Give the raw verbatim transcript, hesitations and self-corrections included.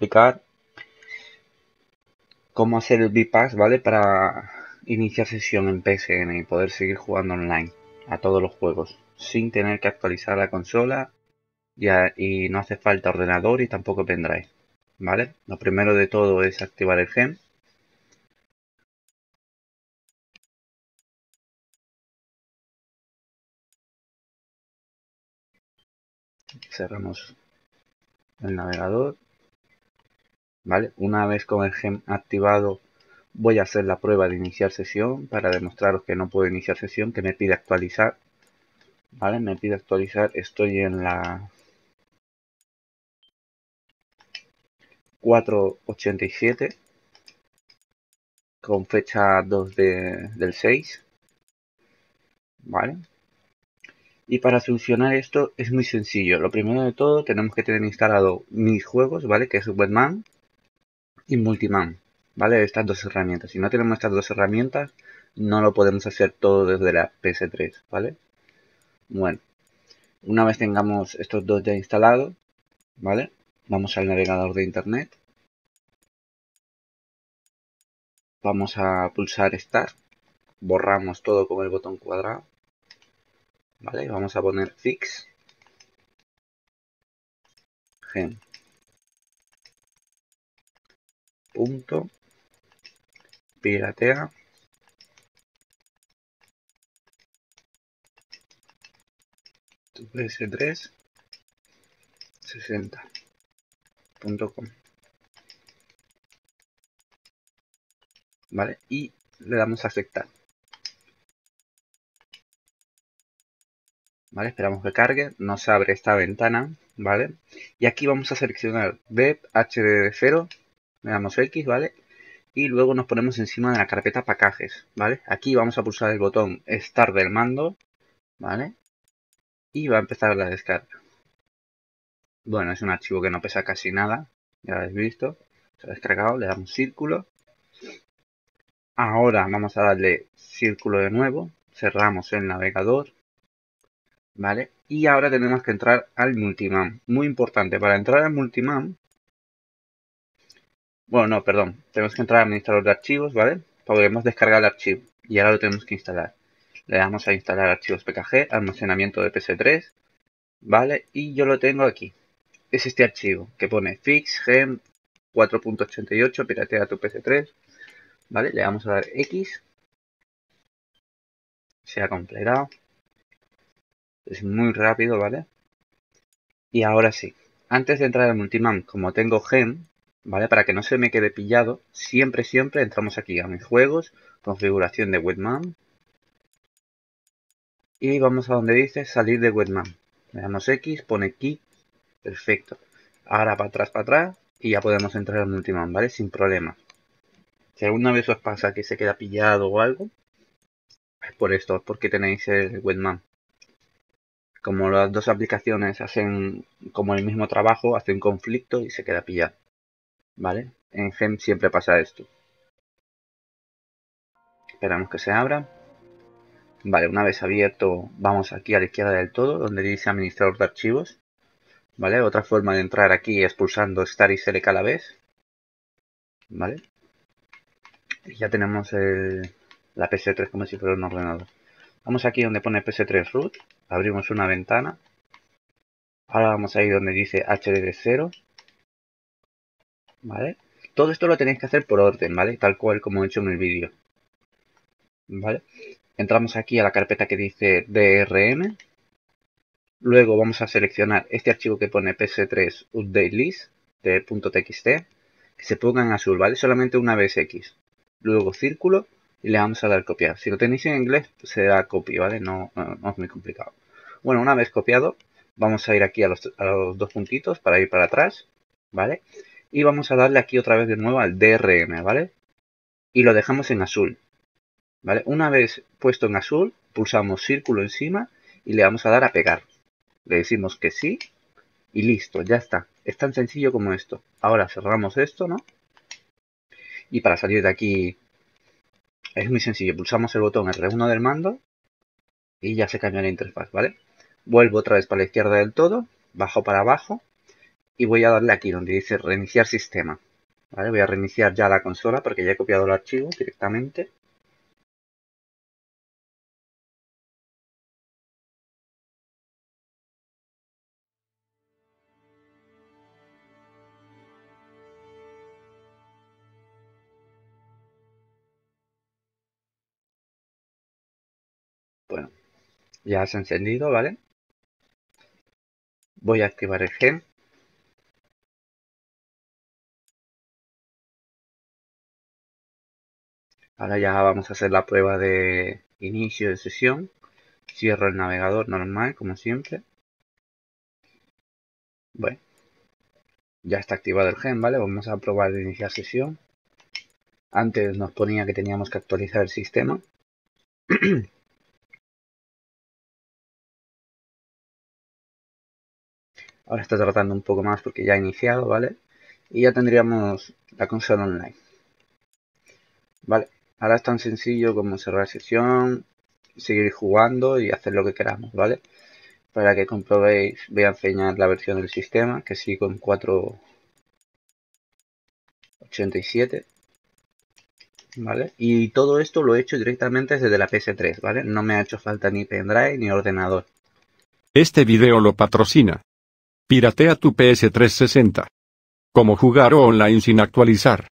explicar cómo hacer el bypass, ¿vale? Para iniciar sesión en P S N y poder seguir jugando online a todos los juegos sin tener que actualizar la consola y, a, y no hace falta ordenador y tampoco pendrive, ¿vale? Lo primero de todo es activar el G E M. Cerramos el navegador, ¿vale? Una vez con el G E M activado, voy a hacer la prueba de iniciar sesión para demostraros que no puedo iniciar sesión, que me pide actualizar, ¿vale? Me pide actualizar, estoy en la cuatro punto ochenta y siete con fecha dos del seis, ¿vale? Y para solucionar esto es muy sencillo. Lo primero de todo, tenemos que tener instalado mis juegos, ¿vale? Que es WebMan y Multiman, ¿vale? Estas dos herramientas. Si no tenemos estas dos herramientas, no lo podemos hacer todo desde la P S tres, ¿vale? Bueno, una vez tengamos estos dos ya instalados, ¿vale? Vamos al navegador de internet. Vamos a pulsar Start. Borramos todo con el botón cuadrado. Vale, vamos a poner Fix Gen. Punto. Piratea tu P S tres sesenta punto com. Vale, y le damos a aceptar. ¿Vale? Esperamos que cargue, nos abre esta ventana, ¿vale? Y aquí vamos a seleccionar web H D D cero, le damos X, ¿vale? Y luego nos ponemos encima de la carpeta paquetes, ¿vale? Aquí vamos a pulsar el botón Start del mando, ¿vale? Y va a empezar la descarga. Bueno, es un archivo que no pesa casi nada, ya lo habéis visto. Se ha descargado, le damos círculo. Ahora vamos a darle círculo de nuevo, cerramos el navegador. ¿Vale? Y ahora tenemos que entrar al Multiman. Muy importante, para entrar al Multiman... Bueno, no, perdón. Tenemos que entrar al administrador de archivos, ¿vale? Podemos descargar el archivo. Y ahora lo tenemos que instalar. Le damos a instalar archivos P K G, almacenamiento de P S tres. ¿Vale? Y yo lo tengo aquí. Es este archivo que pone Fix Gen cuatro punto ochenta y ocho, piratea tu P S tres. ¿Vale? Le vamos a dar X. Se ha completado. Es muy rápido, ¿vale? Y ahora sí, antes de entrar al Multiman, como tengo G E M, ¿vale? Para que no se me quede pillado, siempre, siempre entramos aquí a mis juegos, configuración de WebMan. Y vamos a donde dice salir de WebMan. Le damos X, pone Quit, perfecto. Ahora para atrás, para atrás, y ya podemos entrar al Multiman, ¿vale? Sin problema. Si alguna vez os pasa que se queda pillado o algo, es por esto, es porque tenéis el WebMan. Como las dos aplicaciones hacen como el mismo trabajo, hace un conflicto y se queda pillado, ¿vale? En G E M siempre pasa esto. Esperamos que se abra. Vale, una vez abierto, vamos aquí a la izquierda del todo, donde dice administrador de archivos, ¿vale? Otra forma de entrar aquí es pulsando Start y Select a la vez, ¿vale? Y ya tenemos el, la P S tres como si fuera un ordenador. Vamos aquí donde pone P S tres root, abrimos una ventana. Ahora vamos ahí donde dice H D D cero. ¿Vale? Todo esto lo tenéis que hacer por orden, ¿vale? Tal cual como he hecho en el vídeo. ¿Vale? Entramos aquí a la carpeta que dice D R M. Luego vamos a seleccionar este archivo que pone P S tres UPDATE LIST de .txt, que se ponga en azul, ¿vale? Solamente una vez X. Luego círculo. Y le vamos a dar copiar. Si lo tenéis en inglés, se da copy, ¿vale? No, no, no es muy complicado. Bueno, una vez copiado, vamos a ir aquí a los, a los dos puntitos para ir para atrás, ¿vale? Y vamos a darle aquí otra vez de nuevo al D R M, ¿vale? Y lo dejamos en azul, ¿vale? Una vez puesto en azul, pulsamos círculo encima y le vamos a dar a pegar. Le decimos que sí y listo, ya está. Es tan sencillo como esto. Ahora cerramos esto, ¿no? Y para salir de aquí... Es muy sencillo, pulsamos el botón R uno del mando y ya se cambia la interfaz, ¿vale? Vuelvo otra vez para la izquierda del todo, bajo para abajo y voy a darle aquí donde dice reiniciar sistema. Vale, voy a reiniciar ya la consola porque ya he copiado el archivo directamente. Bueno, ya se ha encendido, ¿vale? Voy a activar el G E M. Ahora ya vamos a hacer la prueba de inicio de sesión. Cierro el navegador normal, como siempre. Bueno, ya está activado el G E M, ¿vale? Vamos a probar de iniciar sesión. Antes nos ponía que teníamos que actualizar el sistema. Ahora está tratando un poco más porque ya ha iniciado, ¿vale? Y ya tendríamos la consola online. Vale, ahora es tan sencillo como cerrar sesión, seguir jugando y hacer lo que queramos, ¿vale? Para que comprobéis, voy a enseñar la versión del sistema, que sigo en cuatro punto ochenta y siete, ¿vale? Y todo esto lo he hecho directamente desde la P S tres, ¿vale? No me ha hecho falta ni pendrive ni ordenador. Este video lo patrocina Piratea tu P S trescientos sesenta. ¿Cómo jugar online sin actualizar?